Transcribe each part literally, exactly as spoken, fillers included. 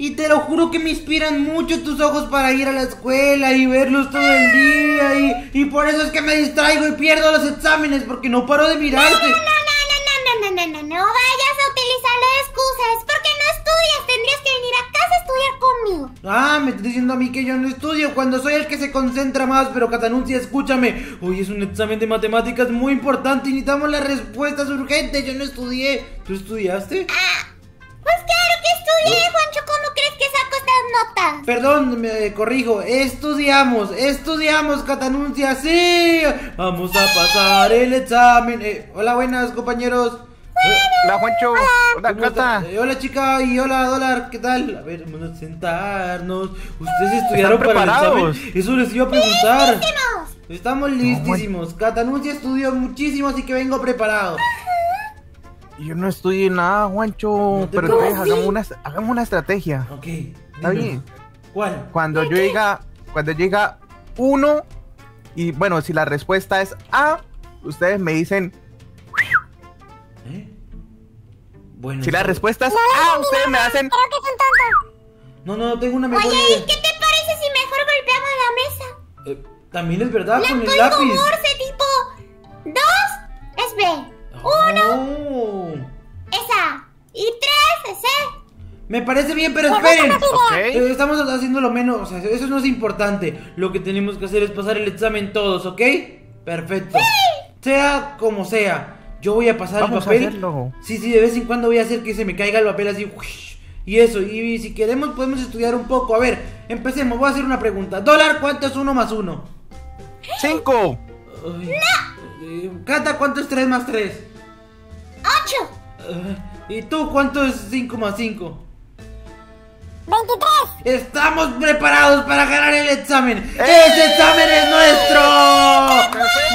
Y te lo juro que me inspiran mucho tus ojos para ir a la escuela y verlos todo el día. Y, y por eso es que me distraigo y pierdo los exámenes, porque no paro de mirarte. No, no, no, no, no, no, no, no, no vayas a utilizar las excusas, porque no estudias. Tendrías que venir a casa a estudiar conmigo. Ah, me estás diciendo a mí que yo no estudio, cuando soy el que se concentra más. Pero Catanuncia, escúchame. Hoy es un examen de matemáticas muy importante y necesitamos las respuestas urgentes. Yo no estudié. ¿Tú estudiaste? Ah, pues claro que estudié, Juancho. Notas. Perdón, me corrijo. Estudiamos, estudiamos, Catanuncia, sí. Vamos a pasar el examen. Eh, hola, buenas, compañeros. Bueno, hola, Juancho. Hola, Cata. Eh, hola, chica. Y hola, Dólar. ¿Qué tal? A ver, vamos a sentarnos. ¿Ustedes estudiaron para el examen? Eso les iba a preguntar. ¡Listísimos! Estamos listísimos. Catanuncia estudió muchísimo, así que vengo preparado. Yo no estudié nada, Juancho. No, pero entonces, ¿sí? hagamos, una, hagamos una estrategia. Ok. ¿Está bien? ¿Cuál? Cuando yo llega, cuando llega uno, y bueno, si la respuesta es A, ustedes me dicen. ¿Eh? Bueno. Si la respuesta es A, ustedes me hacen. Creo que son tontos. No, no, tengo una mejor idea. Oye, ¿qué te parece si mejor golpeamos la mesa? Eh, también es verdad, con el lápiz. Con Morse tipo dos es B, uno es A y tres es C. Me parece bien, pero esperen. Okay. eh, Estamos haciendo lo menos, o sea, eso no es importante. Lo que tenemos que hacer es pasar el examen todos, ¿ok? Perfecto. Sí. Sea como sea, yo voy a pasar Vamos el papel. Sí, sí, de vez en cuando voy a hacer que se me caiga el papel así. Y eso, y si queremos podemos estudiar un poco. A ver, empecemos, voy a hacer una pregunta. Dólar, ¿cuánto es uno más uno? Cinco. Ay. No. Cata, ¿cuánto es tres más tres? Ocho. ¿Y tú cuánto es cinco más cinco? veintitrés. Estamos preparados para ganar el examen. ¡Eh! ¡Ese examen es nuestro!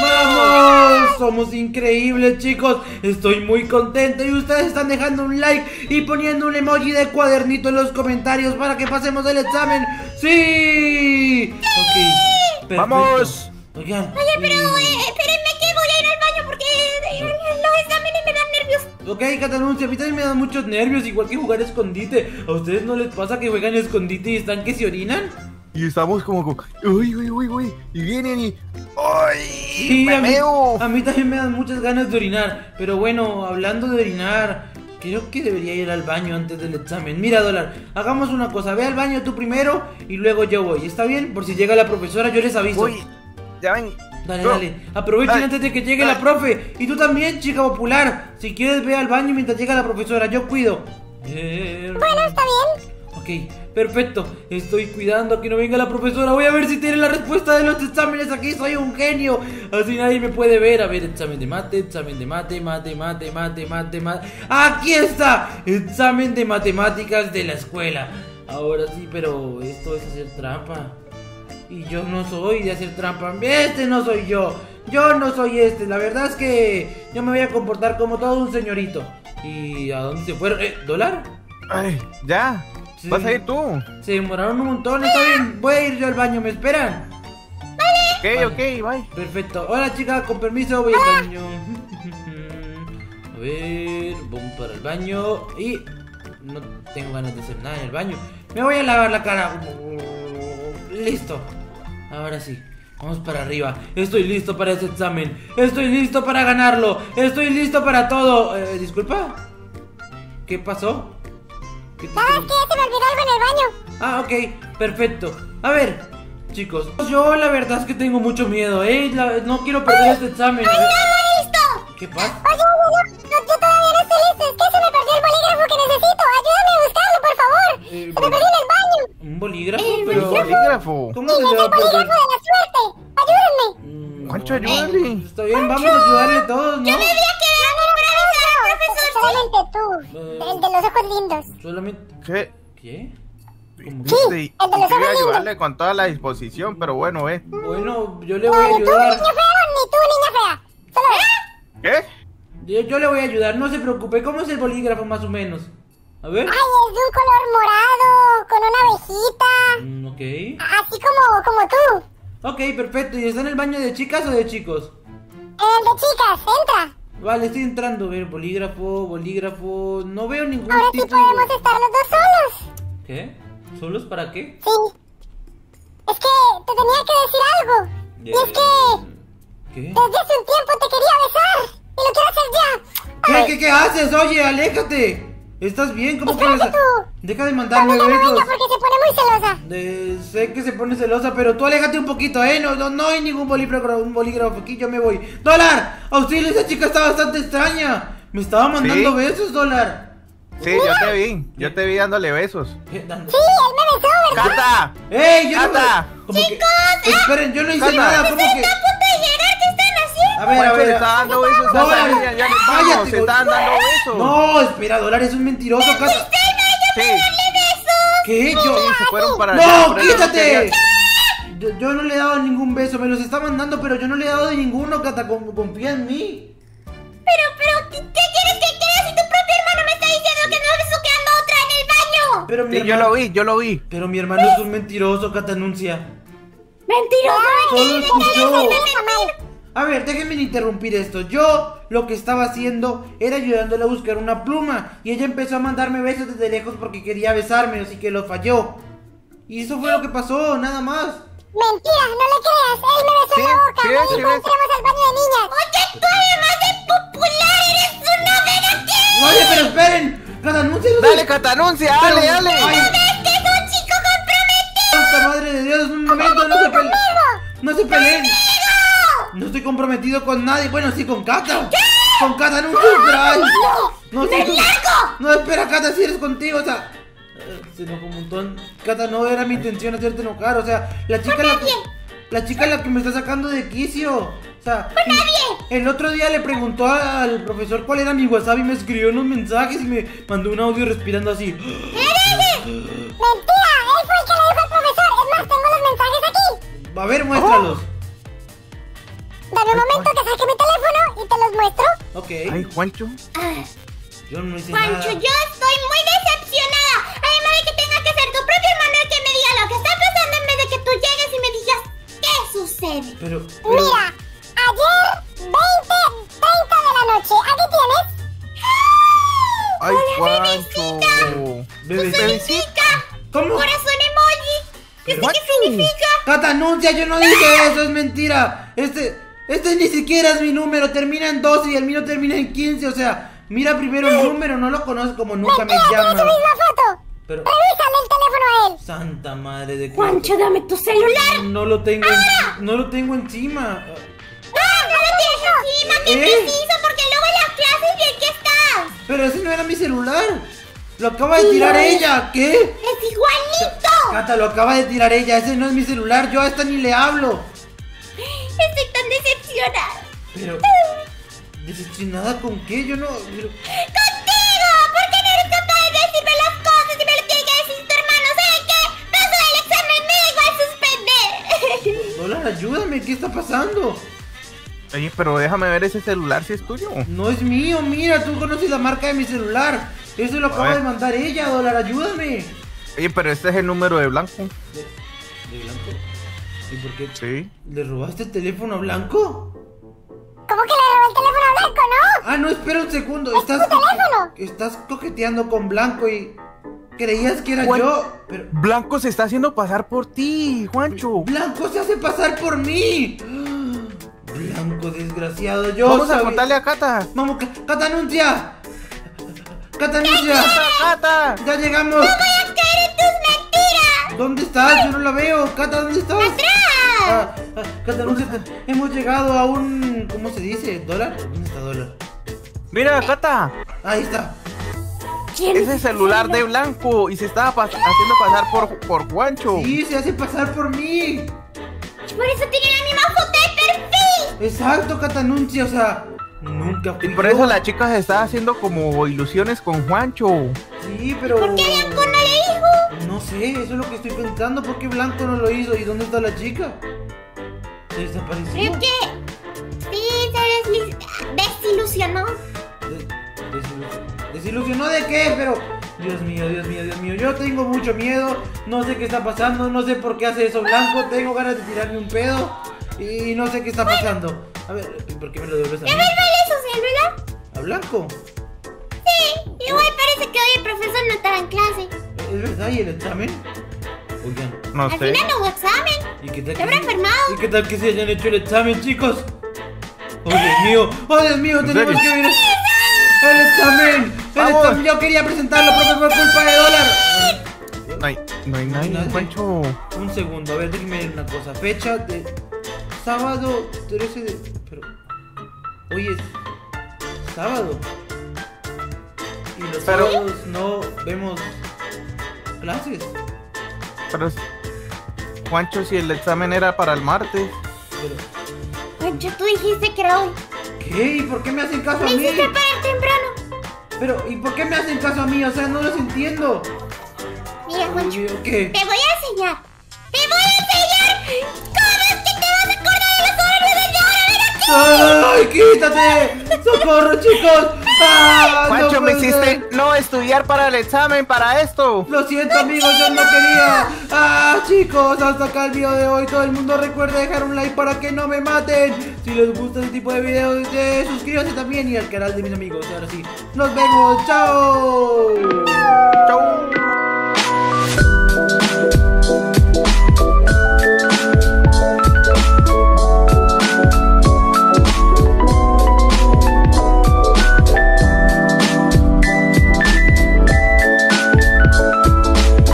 ¡Vamos! Somos increíbles, chicos. Estoy muy contento. Y ustedes están dejando un like y poniendo un emoji de cuadernito en los comentarios para que pasemos el examen. ¡Sí! ¡Sí! Okay, ¡vamos! Oigan. Oye, pero eh, espérenme que voy a ir al baño porque eh, los exámenes me dan nervios. Ok, Catanuncia, a mí también me dan muchos nervios, igual que jugar a escondite. ¿A ustedes no les pasa que juegan a escondite y están que se orinan? Y estamos como con... uy, uy, uy, uy, y vienen y... ¡ay! Sí, me a, mí, a mí también me dan muchas ganas de orinar. Pero bueno, hablando de orinar, creo que debería ir al baño antes del examen. Mira, Dólar, hagamos una cosa, ve al baño tú primero y luego yo voy, ¿está bien? Por si llega la profesora yo les aviso. Voy, ya ven. Dale, no. dale, aprovechen dale. antes de que llegue dale. la profe. Y tú también, chica popular. Si quieres, ve al baño mientras llega la profesora. Yo cuido. Bueno, está bien. Ok, perfecto. Estoy cuidando a que no venga la profesora. Voy a ver si tiene la respuesta de los exámenes aquí. Soy un genio. Así nadie me puede ver. A ver, examen de mate, examen de mate, mate, mate, mate, mate, mate. ¡Aquí está! Examen de matemáticas de la escuela. Ahora sí, pero esto es hacer trampa. Y yo no soy de hacer trampa. Este no soy yo. Yo no soy este. La verdad es que yo me voy a comportar como todo un señorito. ¿Y a dónde se fueron? ¿Eh? ¿Dólar? Ay, ya. Sí. Vas a ir tú. Se demoraron un montón. Está bien. Voy a ir yo al baño. ¿Me esperan? Vale. Ok, vale. ok, bye. Perfecto. Hola, chicas. Con permiso, voy ah. al baño. A ver. Vamos para el baño. Y no tengo ganas de hacer nada en el baño. Me voy a lavar la cara. Listo. Ahora sí, vamos para arriba. Estoy listo para ese examen. Estoy listo para ganarlo. Estoy listo para todo. eh, Disculpa, ¿qué pasó? ¿Qué te... Ah, es que se me olvidó algo en el baño. Ah, ok, perfecto. A ver, chicos, yo la verdad es que tengo mucho miedo, ¿eh? La... No quiero perder este examen. ¡Ay, no, listo! ¿Qué pasa? Oye, yo, yo, yo todavía no estoy listo. Es que se me perdió el bolígrafo que necesito. Ayúdame a buscarlo, por favor. eh, Se bol... me perdió en el baño. ¿Un bolígrafo? El pero... bolígrafo. ¿Cómo se le va a perder? Juancho, ayúdale. Está bien, vamos a ayudarle todos, ¿no? Yo me había quedado para avisar al profesor. Solamente tú, eh... el de los ojos lindos. Solamente... ¿Qué? ¿Qué? ¿Cómo? Sí, el de los ojos lindos. Yo voy a ayudarle con toda la disposición, pero bueno, eh bueno, yo le voy no, a ayudar. Ni tú, niña fea, ni tú, niña fea. Solo... ¿Qué? Yo, yo le voy a ayudar, no se preocupe. ¿Cómo es el bolígrafo más o menos? A ver. Ay, es de un color morado, con una abejita. Mm, ok. Así como, como tú. Ok, perfecto. ¿Y está en el baño de chicas o de chicos? El de chicas, entra. Vale, estoy entrando. A ver, bolígrafo, bolígrafo. No veo ningún Ahora tipo... Ahora sí podemos estar los dos solos. ¿Qué? ¿Solos para qué? Sí. Es que te tenía que decir algo. Yeah. Y es que... ¿Qué? Desde hace un tiempo te quería besar y lo quiero hacer ya. ¿Qué? ¿Qué? ¿Qué haces? Oye, aléjate. ¿Estás bien? ¿Cómo que besar? Deja de mandarme besos. No, no, venga, porque se pone muy celosa. Eh, sé que se pone celosa, pero tú aléjate un poquito, ¿eh? No, no, no hay ningún bolígrafo, un bolígrafo aquí, yo me voy. ¡Dólar! ¡Auxilio! Esa chica está bastante extraña. Me estaba mandando ¿Sí? besos, Dólar. Sí, mira, yo te vi, yo te vi dándole besos. ¿Qué? ¿Dándole? Sí, él me besó, ¿verdad? ¡Cata! ¡Ey, yo Cata! No me... ¡Chicos! Que... Ah, esperen, yo no hice nada, ¿cómo que...? A ver, a ver, se están dando besos. Vaya, se están dando besos. No, espera, Dólar es un mentiroso. ¿Qué? ¿Qué? Yo se fueron para ¡No, quítate! Yo, yo no le he dado ningún beso, me los está mandando, pero yo no le he dado de ninguno, Cata, confía en mí. Pero, pero, ¿qué quieres que creas si tu propio hermano me está diciendo que no ves buscando otra en el baño? Pero mi hermano, yo lo vi, yo lo vi. Pero mi hermano es un mentiroso, Cata anuncia. Mentiroso. A ver, déjenme interrumpir esto. Yo lo que estaba haciendo era ayudándole a buscar una pluma y ella empezó a mandarme besos desde lejos porque quería besarme, así que lo falló. Y eso fue lo que pasó, nada más. Mentira, no le creas. Él me besó ¿Sí? la boca, ¿Sí? me dijo entremos al baño de niñas. Oye, tú además de popular eres una vega gay. Oye, pero esperen, Catanuncia. Dale, Catanuncia, dale, pero, dale. Ay. ¿No ves que es un chico comprometido? Santa madre de Dios, un momento, no se peleen. No se peleen. No estoy comprometido con nadie, bueno, sí, con Cata. ¿Qué? Con Cata nunca, pero ay, no, sí, tú... no, espera, Cata, si eres contigo, o sea, se enojó un montón. Cata, no era mi intención hacerte enojar, o sea, la chica la... la chica la que me está sacando de quicio. O sea, el otro día le preguntó al profesor cuál era mi WhatsApp y me escribió unos mensajes y me mandó un audio respirando así. ¡Mentira! Él fue el que le dijo al profesor, es más, tengo los mensajes aquí. A ver, muéstralos. Dame un momento que saque mi teléfono y te los muestro. Ok. Ay, Juancho. Ay. Yo no hice Juancho, nada. Juancho, yo estoy muy decepcionada. Además de que tenga que ser tu propio hermano el que me diga lo que está pasando en vez de que tú llegues y me digas qué sucede. Pero, pero... mira, ayer veinte, treinta de la noche. Aquí tienes. Ay, Juancho. Bebecita. Bebecita. ¿Cómo? Corazón emoji. ¿Qué significa? Catanuncia, yo no dije eso, es mentira. Este... Este ni siquiera es mi número, termina en doce y el mío termina en quince, o sea, mira primero el número, no lo conoces como nunca me llamas. ¡Revísale el teléfono a él! ¡Santa madre de Cristo! ¡Juancho, dame tu celular! No lo tengo, no lo tengo encima. ¡Ah, no lo tienes encima! ¡Qué preciso! Porque luego en las clases de qué estás. ¡Pero ese no era mi celular! ¡Lo acaba de tirar ella! ¿Qué? ¡Es igualito! Cata, lo acaba de tirar ella, ese no es mi celular, yo a esta ni le hablo. Estoy tan decepcionada. Pero... ¿decepcionada con qué? Yo no... Pero... ¡Contigo! ¿Por qué no eres capaz de decirme las cosas y me lo tiene que decir tu hermano? ¿Sabes qué? Paso del examen, me da igual suspender. Dólar, ayúdame, ¿qué está pasando? Oye, pero déjame ver ese celular si es tuyo. No es mío, mira, tú conoces la marca de mi celular. Eso lo acaba de mandar ella, Dólar, ayúdame. Oye, pero este es el número de Blanco. ¿De, de Blanco? ¿Y por qué? Sí. ¿Le robaste el teléfono a Blanco? ¿Cómo que le robé el teléfono a Blanco, no? Ah, no, espera un segundo. ¿Es estás tu teléfono? Estás coqueteando con Blanco y creías que era Juan... yo. Pero... Blanco se está haciendo pasar por ti, Juancho. Blanco se hace pasar por mí. Blanco desgraciado, yo Vamos sabía... a contarle a Cata. Vamos, Cata anuncia. Cata anuncia. Cata, ya llegamos. No voy a caer en tus mentiras. ¿Dónde estás? ¿Qué? Yo no la veo. Cata, ¿dónde estás? ¡Atrás! Ah, ah, Catanuncia, hemos llegado a un... ¿Cómo se dice? ¿Dólar? ¿Dónde está Dólar? ¡Mira, Cata! Ahí está. Ese celular de Blanco y se estaba pas haciendo pasar por, por Juancho. Sí, se hace pasar por mí. Por eso tiene la misma foto de perfil. Exacto, Catanuncia, o sea... Nunca fui. Y por eso la chica se está haciendo como ilusiones con Juancho. Sí, pero... ¿Por qué Blanco no le dijo? No sé, eso es lo que estoy pensando. ¿Por qué Blanco no lo hizo? ¿Y dónde está la chica? ¿Se desapareció? Creo que... Sí, se des... desilusionó. Des... Desilusionó. ¿Desilusionó de qué? Pero... Dios mío, Dios mío, Dios mío. Yo tengo mucho miedo. No sé qué está pasando. No sé por qué hace eso Blanco. Tengo ganas de tirarme un pedo. Y no sé qué está pasando. A ver, ¿por qué me lo devuelves a mí? ¿Qué me vale su celular? ¿A Blanco? Sí, igual parece que hoy el profesor no estaba en clase. ¿Es verdad? ¿Y el examen? Oigan, no sé. Al final no hubo examen. ¿Y qué tal? ¿Te habrá enfermado? ¿Y qué tal que se hayan hecho el examen, chicos? ¡Oh, Dios mío! ¡Oh, Dios mío! ¡Tenemos que venir! ¡El examen! ¡El examen! Yo quería presentarlo, pero por culpa de dólar. No hay, no hay nadie, Juancho. Un segundo, a ver, déjeme ver una cosa. Fecha de sábado trece de... Pero... Hoy es sábado. Y los pero... sábados no vemos clases. Pero... Juancho, si el examen era para el martes. Pero... Juancho, tú dijiste que era hoy. ¿Qué? ¿Y por qué me hacen caso a mí? Me hiciste parar temprano. Pero, ¿y por qué me hacen caso a mí? O sea, no los entiendo. Mira, Juancho, ¿qué? Te voy a enseñar. ¡Te voy a enseñar! ¿Cómo es que te vas a acordar de los horarios de ahora? ¡Ven aquí! ¡Ay, quítate! ¡Socorro, chicos! ¡Ah, Juancho, no me hiciste no estudiar para el examen, para esto! Lo siento, amigos, yo no quería. ¡Ah, chicos! Hasta acá el video de hoy. Todo el mundo recuerda dejar un like para que no me maten. Si les gusta este tipo de videos, eh, suscríbanse también y al canal de mis amigos. Ahora sí, nos vemos. ¡Chao! ¡Chao!